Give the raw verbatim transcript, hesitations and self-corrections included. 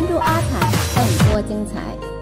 关注阿凯，更多精彩。